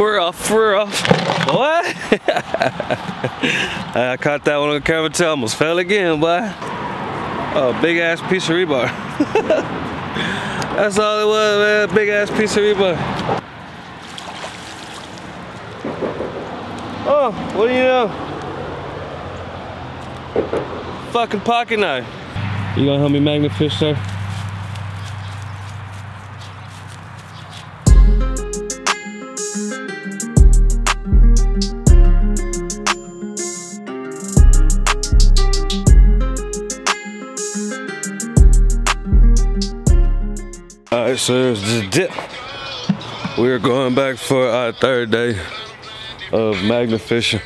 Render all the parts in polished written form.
We're off. What? I caught that one on camera too. Almost fell again, boy. Oh, big ass piece of rebar. That's all it was, man. Big ass piece of rebar. Oh, what do you know? Fucking pocket knife. You gonna help me magnet fish, sir? Alright, so it's the dip. We're going back for our third day of magnet fishing.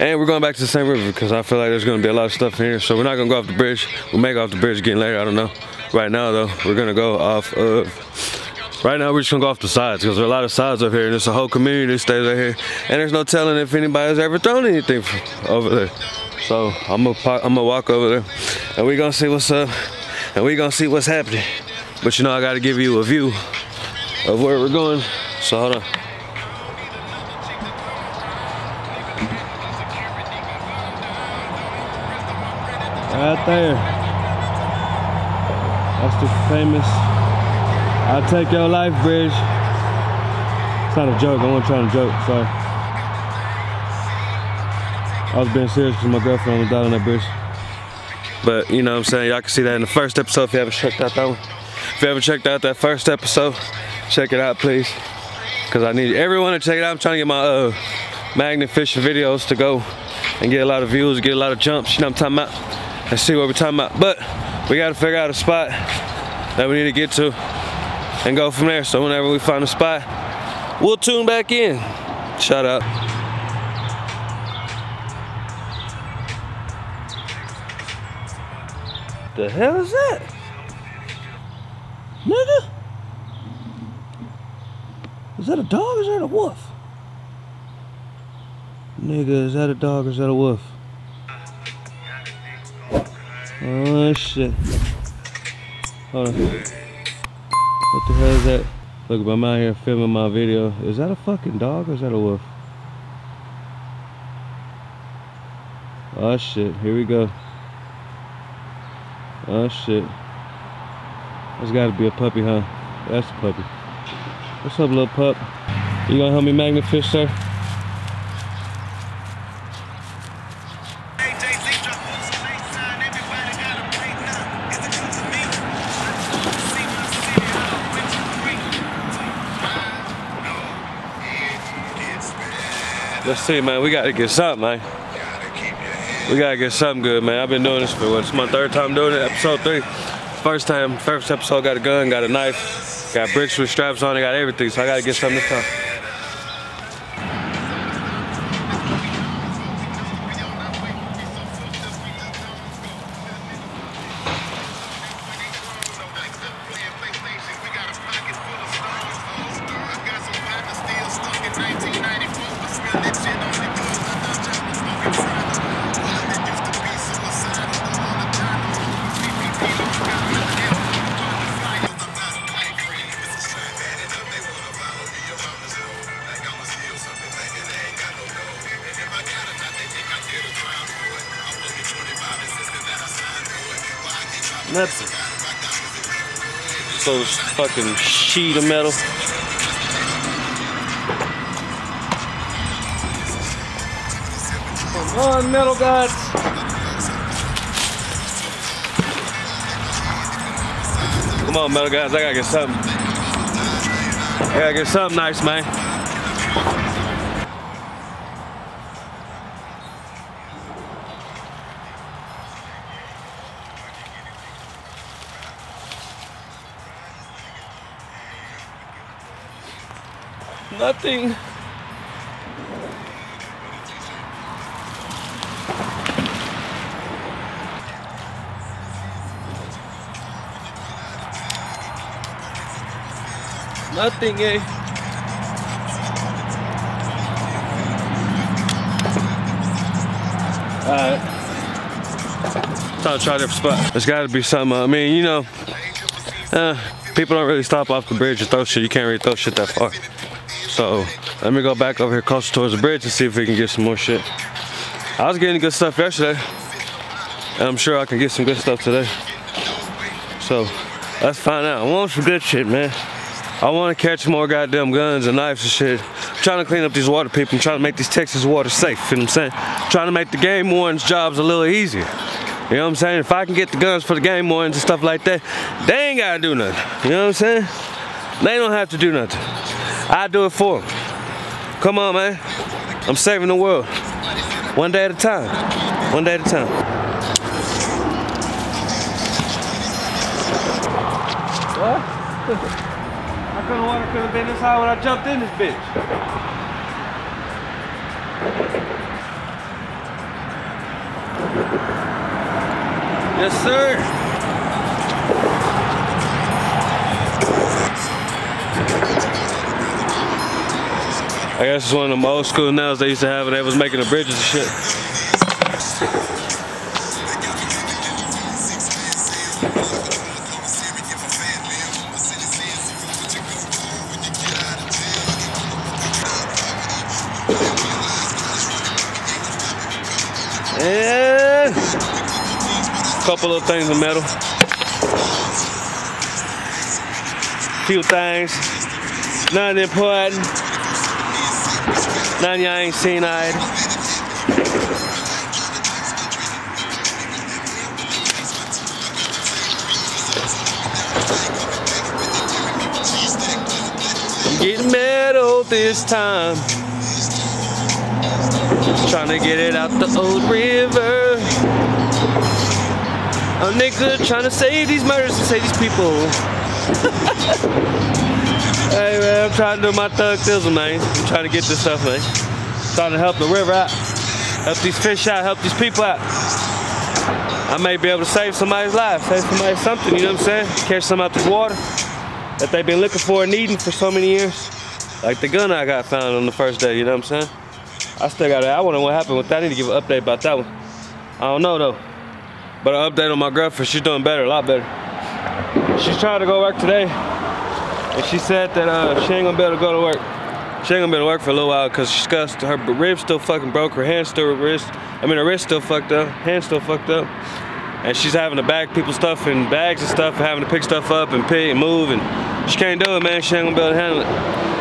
And we're going back to the same river because I feel like there's gonna be a lot of stuff in here. So we're not gonna go off the bridge. We may go off the bridge again later, I don't know. Right now though, we're gonna go off of, right now we're just gonna go off the sides because there are a lot of sides up here and there's a whole community that stays out here. And there's no telling if anybody's ever thrown anything over there. So I'm gonna walk over there and we're gonna see what's up and we're gonna see what's happening. But you know, I gotta give you a view of where we're going. So hold on. Right there. That's the famous I'll take your life bridge. It's not a joke, I wasn't trying to joke, sorry. I was being serious because my girlfriend was down on that bridge. But you know what I'm saying, y'all can see that in the first episode if you haven't checked out that one. If you haven't checked out that first episode, check it out please. Cause I need everyone to check it out. I'm trying to get my magnet fishing videos to go and get a lot of views, get a lot of jumps, you know what I'm talking about? Let's see what we're talking about. But we gotta figure out a spot that we need to get to and go from there. So whenever we find a spot, we'll tune back in. Shout out. The hell is that? Nigga? Is that a dog or is that a wolf? Nigga, is that a dog or is that a wolf? Oh shit. Hold on. What the hell is that? Look, I'm out here filming my video. Is that a fucking dog or is that a wolf? Oh shit, here we go. Oh shit. That's gotta be a puppy, huh? That's a puppy. What's up, little pup? You gonna help me magnet fish, sir? Let's see, man, we gotta get something, man. We gotta get something good, man. I've been doing this for, what, it's my third time doing it, episode 3. First episode, got a gun, got a knife, got bricks with straps on it, got everything, so I gotta get something this time. Nothing. So it's fucking sheet of metal. Come on, metal gods. Come on, metal gods. I gotta get something. I gotta get something nice, man. Nothing. Nothing, eh? Alright. I'll try a different spot. There's gotta be something. I mean, you know, people don't really stop off the bridge and throw shit. You can't really throw shit that far. So let me go back over here closer towards the bridge and see if we can get some more shit. I was getting good stuff yesterday, and I'm sure I can get some good stuff today. So let's find out. I want some good shit, man. I want to catch more goddamn guns and knives and shit. I'm trying to clean up these water people. I'm trying to make these Texas waters safe, you know what I'm saying? I'm trying to make the game warden's jobs a little easier. You know what I'm saying? If I can get the guns for the game wardens and stuff like that, they ain't gotta do nothing. You know what I'm saying? They don't have to do nothing. I do it for them. Come on, man. I'm saving the world. One day at a time. One day at a time. What? How come the water could have been this high when I jumped in this bitch? Yes, sir. I guess it's one of them old school nails they used to have when they was making the bridges and shit. Yeah. Couple of things of metal. Few things. None important. None y'all ain't seen either. I'm getting metal this time. Trying to get it out the old river. A nigga trying to save these murders and save these people. Hey man, I'm trying to do my thug thizzle, man. I'm trying to get this stuff, man. I'm trying to help the river out, help these fish out, help these people out. I may be able to save somebody's life, save somebody something, you know what I'm saying? Catch some out this water that they've been looking for and needing for so many years. Like the gun I got found on the first day, you know what I'm saying? I still got it. I wonder what happened with that. I need to give an update about that one. I don't know though. But an update on my girlfriend, she's doing better, a lot better. She's trying to go work today, and she said that she ain't gonna be able to go to work. She ain't gonna be able to work for a little while because she scuffed, her rib still fucking broke, her hand still wrist. I mean, her wrist still fucked up, hand still fucked up, and she's having to bag people's stuff in bags and stuff, and having to pick stuff up and pick and move, and she can't do it, man. She ain't gonna be able to handle it.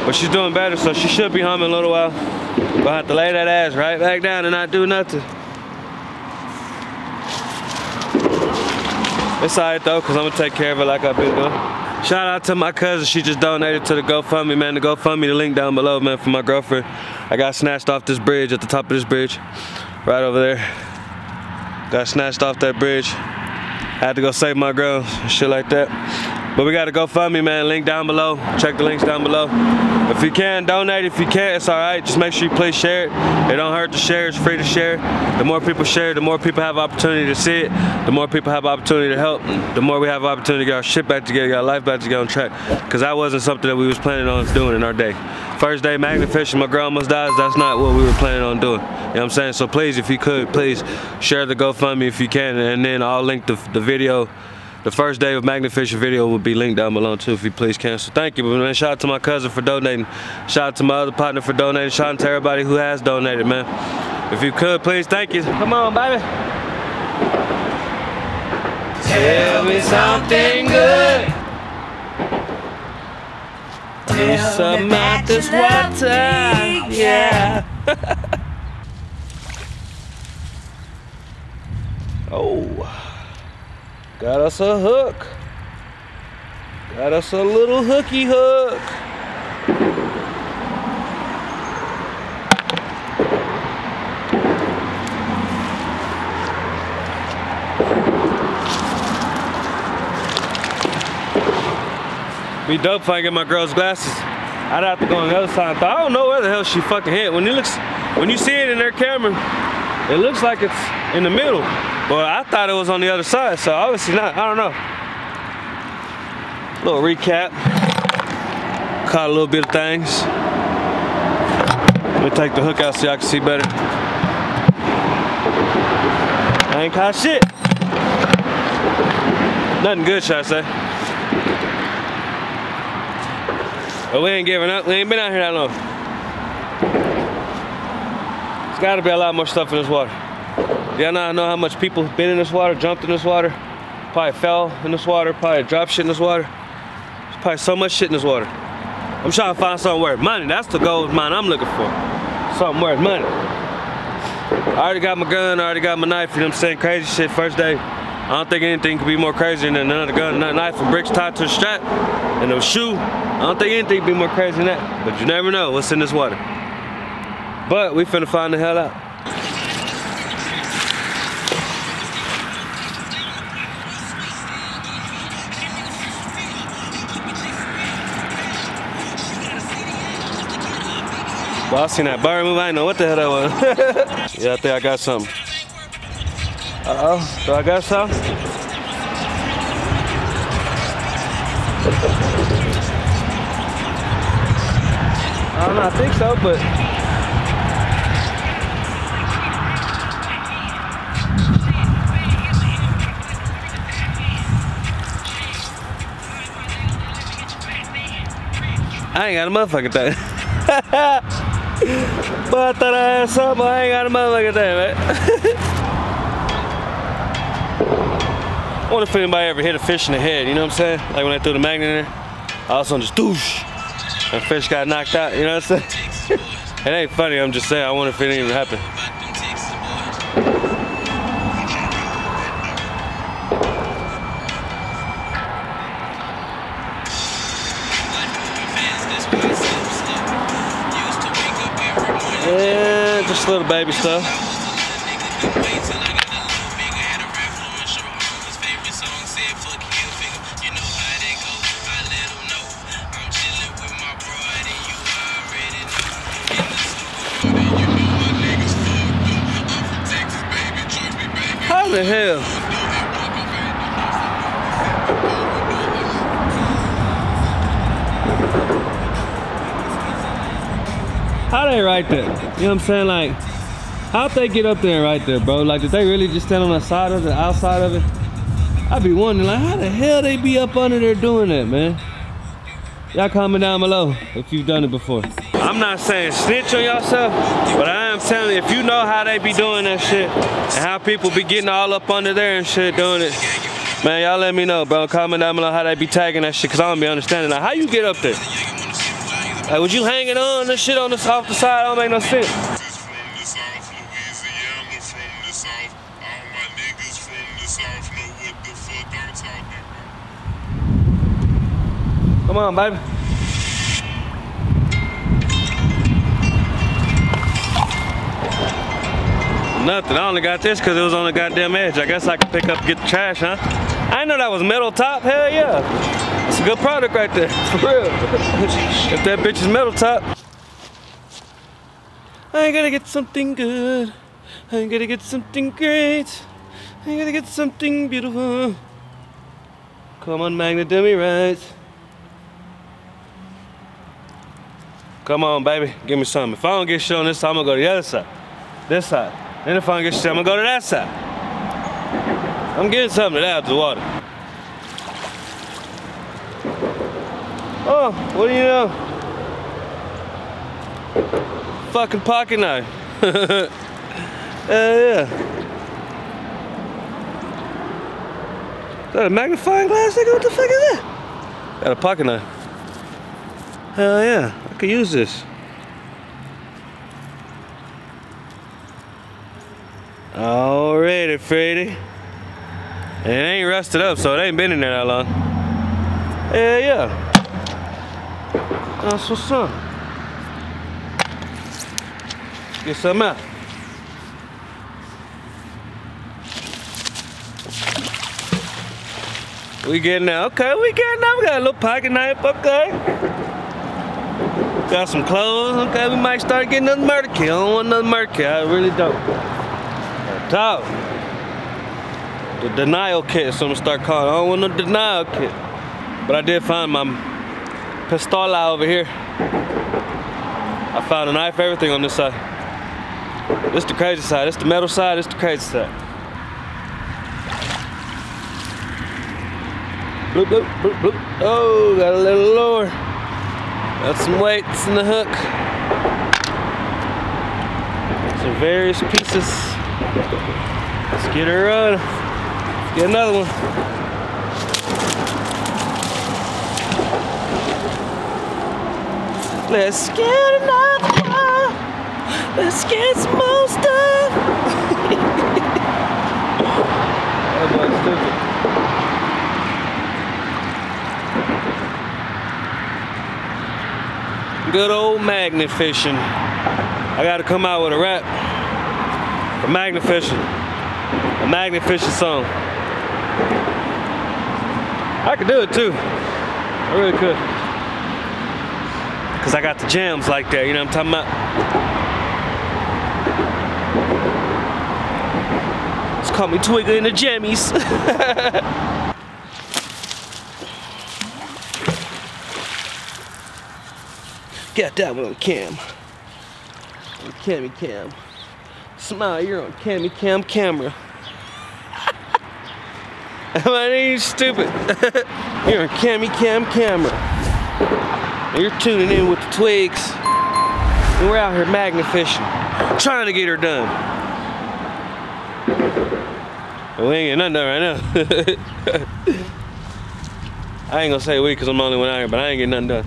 But she's doing better, so she should be home in a little while. But I have to lay that ass right back down and not do nothing. It's alright though, cause I'm gonna take care of it like I've been doing. Shout out to my cousin, she just donated to the GoFundMe, man. The GoFundMe, the link down below, man, for my girlfriend. I got snatched off this bridge, at the top of this bridge, right over there. Got snatched off that bridge. I had to go save my girl, shit like that. But we got a GoFundMe, man, link down below. Check the links down below. If you can, donate. If you can't, it's alright. Just make sure you please share it. It don't hurt to share. It's free to share. The more people share, the more people have opportunity to see it. The more people have opportunity to help. The more we have opportunity to get our shit back together, get our life back together on track. Because that wasn't something that we was planning on doing in our day. First day, magnet fishing, my girl almost dies. That's not what we were planning on doing. You know what I'm saying? So please, if you could, please share the GoFundMe if you can. And then I'll link the video. The first day of magnet fishing video will be linked down below too if you please can. So thank you, man. Shout out to my cousin for donating. Shout out to my other partner for donating. Shout out to everybody who has donated, man. If you could, please, thank you. Come on, baby. Tell me something good. Do something about this water. Yeah. Oh. Got us a hook. Got us a little hooky hook. Be dope if I get my girl's glasses. I'd have to go on the other side. I don't know where the hell she fucking hit. When you see it in their camera, it looks like it's in the middle. Well, I thought it was on the other side, so obviously not. I don't know. Little recap. Caught a little bit of things. Let me take the hook out so y'all can see better. I ain't caught shit. Nothing good, should I say. But we ain't giving up. We ain't been out here that long. There's gotta be a lot more stuff in this water. Y'all not know how much people have been in this water, jumped in this water, probably fell in this water, probably dropped shit in this water. There's probably so much shit in this water. I'm trying to find something worth money. That's the gold mine I'm looking for. Something worth money. I already got my gun, I already got my knife, you know what I'm saying? Crazy shit, first day. I don't think anything could be more crazy than another gun, another knife, and bricks tied to a strap, and a shoe. I don't think anything could be more crazy than that. But you never know what's in this water. But we finna find the hell out. Well, I seen that bird move, I didn't know what the hell that was. Yeah, I think I got something. Uh-oh, do I got something? I don't know, I think so, but... I ain't got a motherfucking thing. But I thought I had something, I ain't got a motherfucker there, man. I wonder if anybody ever hit a fish in the head, you know what I'm saying? Like when I threw the magnet in there, I also just doosh, and the fish got knocked out, you know what I'm saying? It ain't funny, I'm just saying, I wonder if it even happened. Yeah, just little baby stuff. How the hell? How they right there? You know what I'm saying? Like, how'd they get up there right there, bro? Like, did they really just stand on the side of it, outside of it? I'd be wondering, like, how the hell they be up under there doing that, man? Y'all comment down below if you've done it before. I'm not saying snitch on yourself, but I am telling you, if you know how they be doing that shit, and how people be getting all up under there and shit doing it, man, y'all let me know, bro. Comment down below how they be tagging that shit, because I don't be understanding. Like, how you get up there? Like, was you hanging on this shit on this off the side? Don't make no sense. Come on, baby. Nothing. I only got this because it was on the goddamn edge. I guess I could pick up and get the trash, huh? I didn't know that was metal top. Hell yeah. It's a good product right there, for real. If that bitch is metal top, I gotta get something good. I gotta get something great. I gotta get something beautiful. Come on, Magna, do me right. Come on, baby, give me something. If I don't get shit on this side, I'm gonna go to the other side. This side. Then if I don't get shit, I'm gonna go to that side. I'm getting something to that out of the water. Oh, what do you know? Fucking pocket knife. Yeah. Is that a magnifying glass, nigga? What the fuck is that? Got a pocket knife. Hell yeah, I could use this. Alrighty, Freddy. And it ain't rusted up, so it ain't been in there that long. Hell yeah. That's what's up. Get some out. We getting out. Okay, we getting out. We got a little pocket knife. Okay. Got some clothes. Okay, we might start getting another murder kill. I don't want another murder kill. I really don't. Talk. The denial kit. So I'm gonna start calling. I don't want no denial kit. But I did find my pistola over here. I found a knife, everything on this side. This the crazy side, this the metal side, this the crazy side. Bloop, bloop, bloop, bloop. Oh, got a little lower. Got some weights in the hook. So various pieces. Let's get her run. Let's get another one. Let's get another one. Let's get some more stuff. That boy's stupid. Good old magnet fishing. I gotta come out with a rap. A magnet fishing. A magnet fishing song. I could do it too. I really could. Cause I got the jams like that, you know what I'm talking about? Just call me Twigga in the jammies. Got that one on cam. On cammy cam. Smile, you're on cammy cam camera. My name's stupid. You're on cammy cam camera. You're tuning in with the Twigs, and we're out here magnet fishing, trying to get her done. We ain't getting nothing done right now. I ain't gonna say we because I'm the only one out here, but I ain't getting nothing done.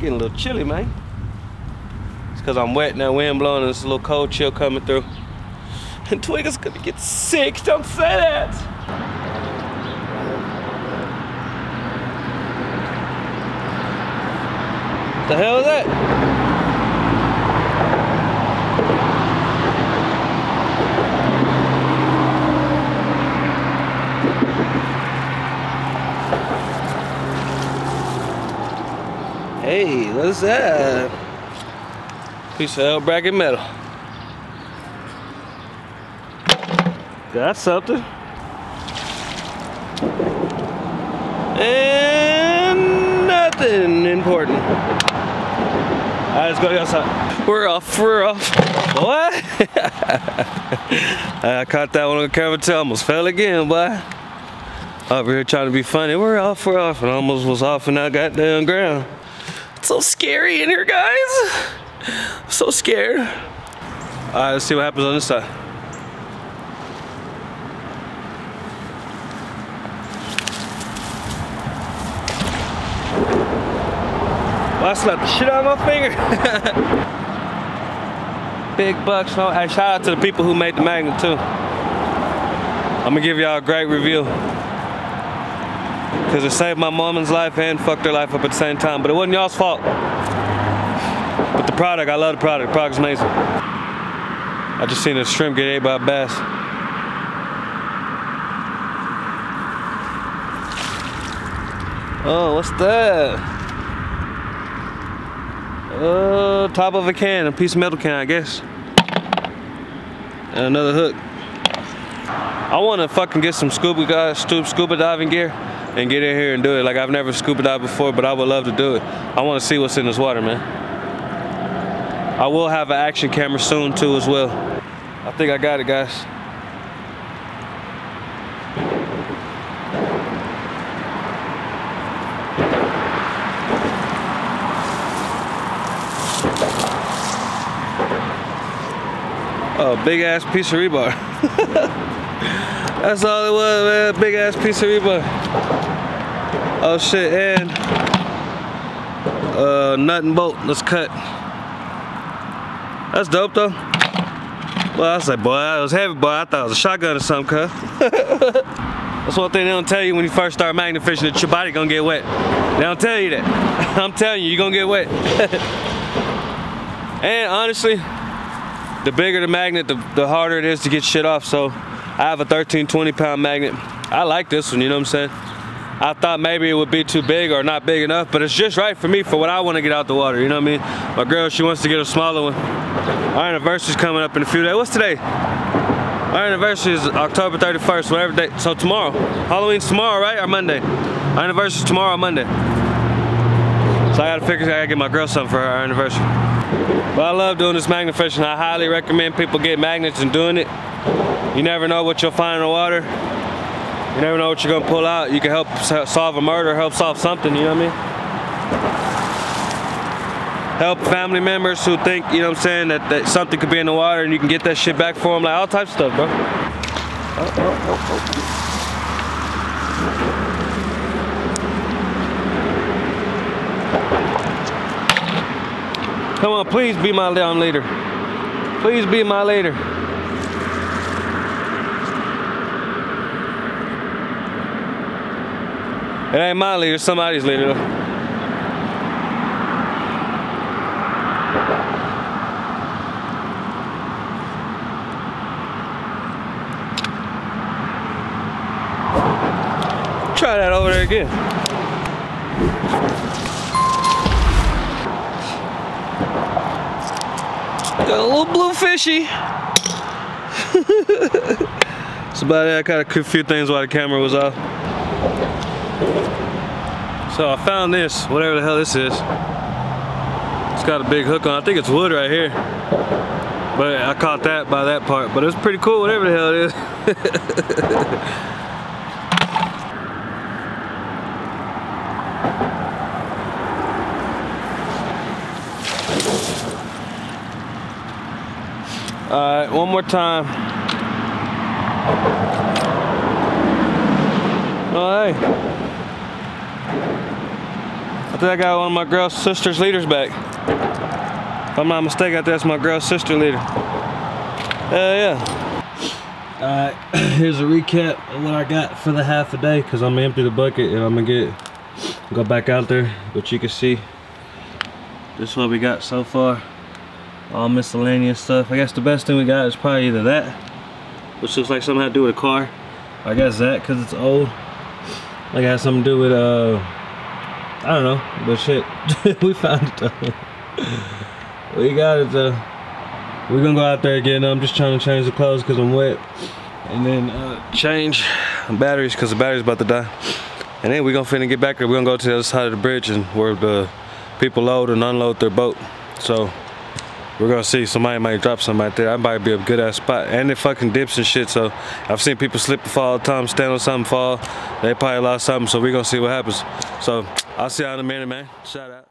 Getting a little chilly, man. It's because I'm wet now, wind blowing, and it's a little cold chill coming through. And Twigga's gonna get sick, don't say that. The hell is that? Hey, what's that? Piece of L bracket metal. Got something. And nothing important. Alright, let's go to the outside. We're off, we're off. What? I caught that one on camera too, almost fell again, boy. Over here trying to be funny. We're off, and I almost was off and I got down ground. It's so scary in here, guys. I'm so scared. Alright, let's see what happens on this side. I slapped the shit out of my finger. Big bucks. No, hey, shout out to the people who made the magnet too. I'm gonna give y'all a great review because it saved my mom's life and fucked her life up at the same time. But it wasn't y'all's fault. But the product, I love the product. The product's amazing. I just seen a shrimp get ate by a bass. Oh, what's that? Top of a can, a piece of metal can, I guess. And another hook. I want to fucking get some scuba diving gear and get in here and do it. Like, I've never scuba dived before, but I would love to do it. I want to see what's in this water, man. I will have an action camera soon, too, as well. I think I got it, guys. Oh, big ass piece of rebar. That's all it was, man. Big ass piece of rebar. Oh shit, and nut and bolt. Let's cut. That's dope though. Well, I was like, boy, that was heavy, boy. I thought it was a shotgun or something, cuz. That's one thing they don't tell you when you first start magnet fishing, that your body gonna get wet. They don't tell you that. I'm telling you, you're gonna get wet. And honestly, the bigger the magnet, the harder it is to get shit off. So I have a 13-20 pound magnet. I like this one, you know what I'm saying? I thought maybe it would be too big or not big enough, but it's just right for me for what I want to get out the water, you know what I mean? My girl, she wants to get a smaller one. Our anniversary's coming up in a few days. What's today? Our anniversary is October 31st, whatever day. So tomorrow. Halloween's tomorrow, right? Or Monday. Our anniversary's tomorrow, Monday. So I gotta figure I gotta get my girl something for her anniversary. But I love doing this magnet fishing. I highly recommend people get magnets and doing it. You never know what you'll find in the water. You never know what you're gonna pull out. You can help solve a murder, help solve something, you know what I mean? help family members who think, you know what I'm saying, that something could be in the water and you can get that shit back for them, like all types of stuff, bro. Come on, please be my damn leader. Please be my leader. It ain't my leader, somebody's leader though. Try that over there again. Got a little blue fishy. That's about it. I caught a few things while the camera was off. So I found this, whatever the hell this is. It's got a big hook on. I think it's wood right here. But I caught that by that part. But it's pretty cool, whatever the hell it is. Alright, one more time. Oh, hey. I think I got one of my girl's sister's leaders back. If I'm not mistaken, I think that's my girl's sister leader. Hell yeah. Alright, here's a recap of what I got for the half a day, because I'm going to empty the bucket and I'm going to go back out there. But you can see, this is what we got so far. All miscellaneous stuff. I guess the best thing we got is probably either that, which looks like something had to do with a car. I guess that because it's old. Like it has something to do with I don't know, but shit, we found it though. We got it though. We're gonna go out there again. I'm just trying to change the clothes because I'm wet, and then change batteries because the battery's about to die. And then we're gonna finna get back there. We're gonna go to the other side of the bridge and where the people load and unload their boat. So. We're gonna see, somebody might drop something out there. That might be a good ass spot. And it fucking dips and shit, so I've seen people slip and fall all the time, stand on something, fall. They probably lost something, so we're gonna see what happens. So I'll see y'all in a minute, man. Shout out.